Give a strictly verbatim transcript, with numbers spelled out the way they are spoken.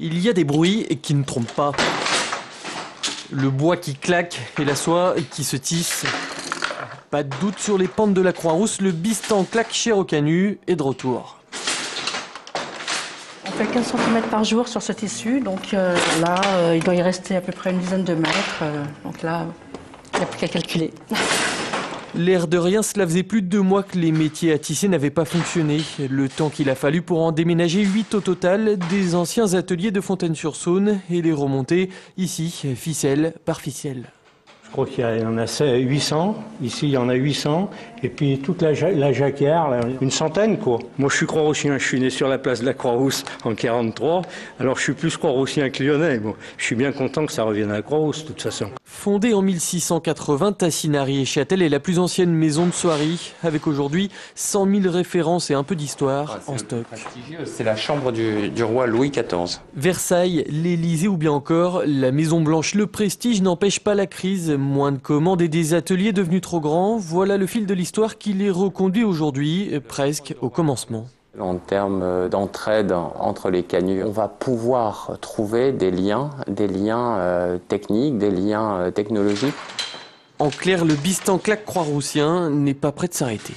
Il y a des bruits qui ne trompent pas. Le bois qui claque et la soie qui se tisse. Pas de doute sur les pentes de la Croix-Rousse, le bistanclaque cher aux canuts est de retour. On fait quinze centimètres par jour sur ce tissu, donc euh, là, euh, il doit y rester à peu près une dizaine de mètres. Euh, donc là, il n'y a plus qu'à calculer. L'air de rien, cela faisait plus de deux mois que les métiers à tisser n'avaient pas fonctionné. Le temps qu'il a fallu pour en déménager huit au total, des anciens ateliers de Fontaine-sur-Saône et les remonter ici, ficelle par ficelle. Je crois qu'il y en a huit cents, ici il y en a huit cents, et puis toute la, ja la jacquière, là, une centaine quoi. Moi je suis Croix-Roussien, je suis né sur la place de la Croix-Rousse en quarante-trois, alors je suis plus Croix-Roussien que Lyonnais. Bon, je suis bien content que ça revienne à la Croix-Rousse de toute façon. Fondée en mille six cent quatre-vingts, Tassinari et Châtel est la plus ancienne maison de soierie, avec aujourd'hui cent mille références et un peu d'histoire ah, en stock. C'est la chambre du, du roi Louis quatorze. Versailles, l'Elysée ou bien encore la Maison Blanche, le prestige n'empêche pas la crise. Moins de commandes et des ateliers devenus trop grands, voilà le fil de l'histoire qui les reconduit aujourd'hui, presque au commencement. En termes d'entraide entre les canuts, on va pouvoir trouver des liens, des liens techniques, des liens technologiques. En clair, le bistanclaque croix-roussien n'est pas prêt de s'arrêter.